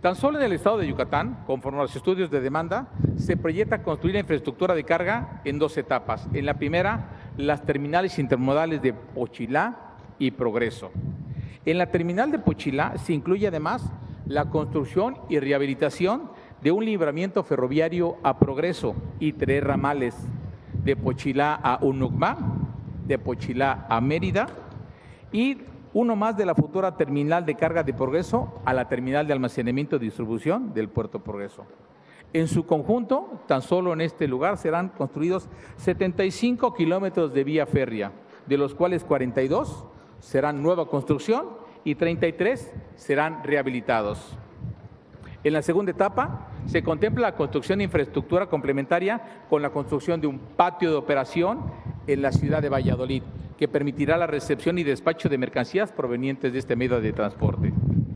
Tan solo en el estado de Yucatán, conforme a los estudios de demanda, se proyecta construir la infraestructura de carga en dos etapas. En la primera, las terminales intermodales de Poxilá y Progreso. En la terminal de Poxilá se incluye además la construcción y rehabilitación de un libramiento ferroviario a Progreso y 3 ramales, de Poxilá a Hunucmá, de Poxilá a Mérida y uno más de la futura terminal de carga de Progreso a la terminal de almacenamiento y distribución del puerto Progreso. En su conjunto, tan solo en este lugar serán construidos 75 kilómetros de vía férrea, de los cuales 42 serán nueva construcción y 33 serán rehabilitados. En la segunda etapa se contempla la construcción de infraestructura complementaria con la construcción de un patio de operación en la ciudad de Valladolid, que permitirá la recepción y despacho de mercancías provenientes de este medio de transporte.